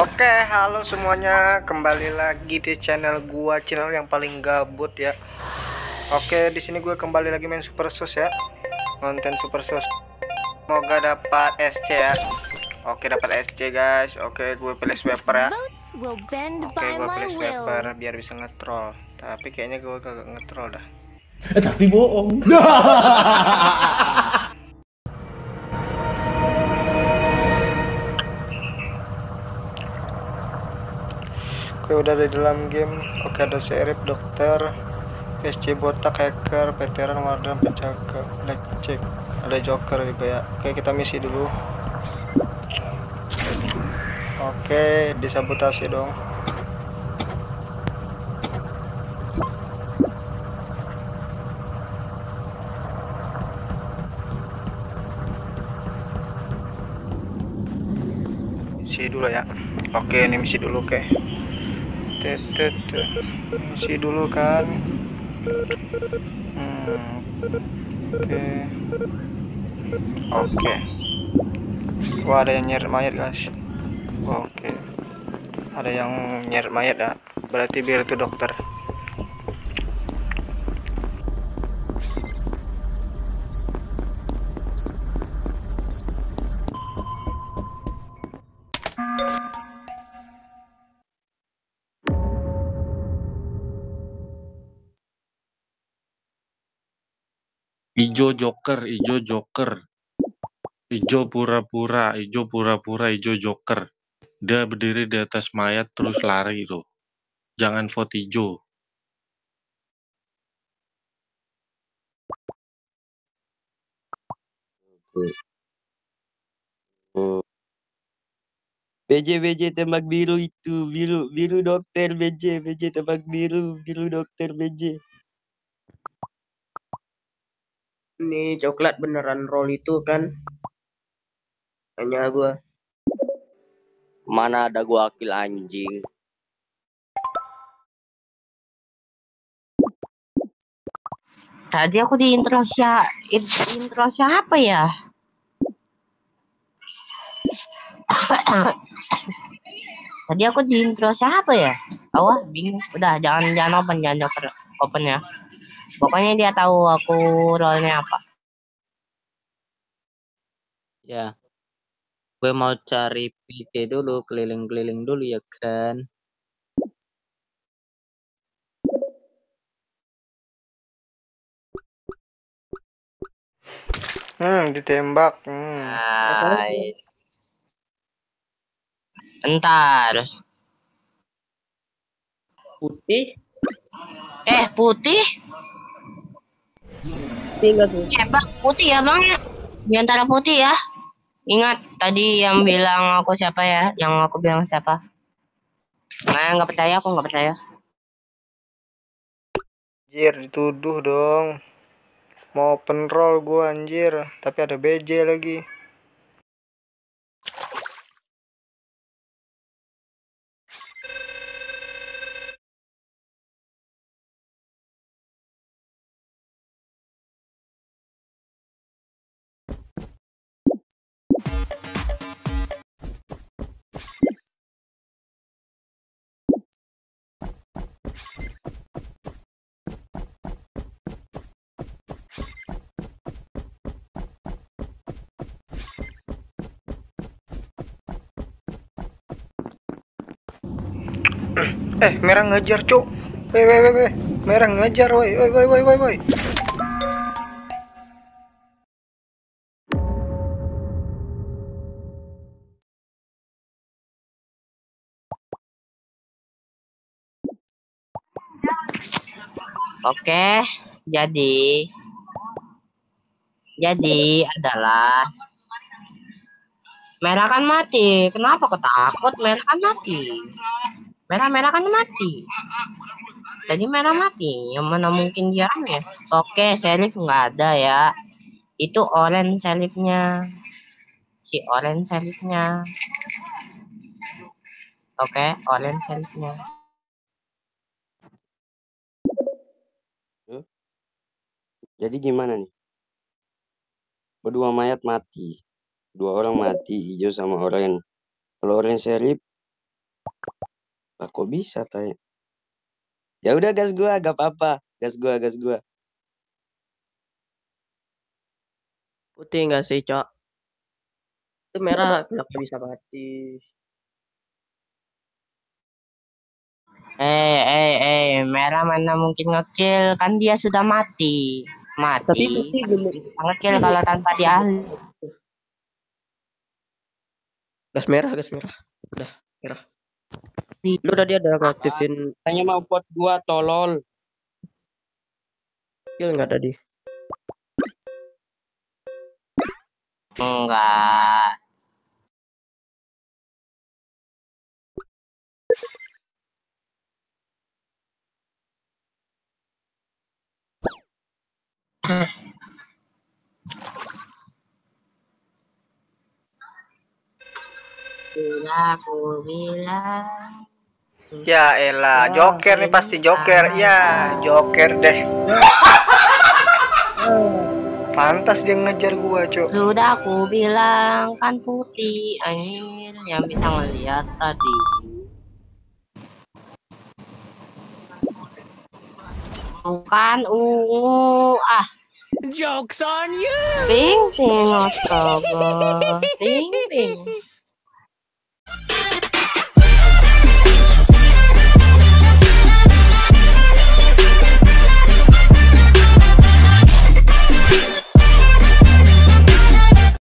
Oke, halo semuanya, kembali lagi di channel gua, channel yang paling gabut ya. Oke, di sini gue kembali lagi main Super Sus ya, konten Super Sus. Semoga dapat SC ya. Oke, dapat SC guys. Oke, gue pilih Swapper ya. Oke, gue pilih Swapper biar bisa ngetrol. Tapi kayaknya gue kagak ngetrol dah. Tapi bohong. Oke, udah ada di dalam game. Oke, ada serif, dokter, SC botak, hacker, veteran, warden, penjaga, blackjack, ada joker juga ya. Oke, kita misi dulu. Oke, disabotase dong. Misi dulu ya. Oke, ini misi dulu. Oke, misi dulu kan. Oke. Wah, ada yang nyeret mayat guys. Oke, ada yang nyeret mayat ya, berarti biar itu dokter. Ijo joker, ijo pura-pura, ijo joker. Dia berdiri di atas mayat terus lari itu. Jangan vote ijo. BJ tembak biru itu, biru dokter BJ tembak biru dokter BJ. Nih coklat beneran roll itu kan, hanya gua mana ada gua akil anjing. Tadi aku di intro siapa ya? Tadi aku di intro siapa ya? Awah bingung. Udah jangan open ya. Pokoknya dia tahu aku role-nya apa. Ya, gue mau cari PT dulu, keliling-keliling dulu ya kan. Ditembak. Nice. Entar. Putih? Putih? Sepak putih ya bang ya, di antara putih ya. Ingat tadi yang bilang aku siapa ya, yang aku bilang siapa. Nah, nggak percaya, aku nggak percaya. Anjir, dituduh dong. Mau open roll gua anjir, tapi ada BJ lagi. Merah ngejar cuk. Woi merah ngejar woi. Oke, jadi adalah merah kan mati. Kenapa ketakut? Merah kan mati. Merah kan mati. Jadi merah mati. Yang mana mungkin diamnya? Oke, selif nggak ada ya. Itu orange selifnya. Si orange selifnya. Oke, orange selifnya. Jadi gimana nih? Berdua mayat mati. Dua orang mati, hijau sama orange. Kalau orange selif Nah, kok bisa tanya? Ya udah gas gua, gak apa-apa. Gas gua. Putih nggak sih, Cok? Itu merah, kenapa bisa mati? Merah mana mungkin ngekill, kan dia sudah mati. Mati. Ngekill kalau tanpa diahli. Gas merah. Udah, merah. Lu tadi ada ngaktifin. Tanya mau pot gua, tolol. Kill nggak tadi? Enggak. Aku bilang. Ya elah, Joker nih pasti Joker. Ya, Joker deh. Pantas dia ngejar gua, Cok. Sudah aku bilang kan putih, angin yang bisa ngelihat tadi. Bukan ungu, ah. Jokes on you. Ting ting, astaga. Ting ting.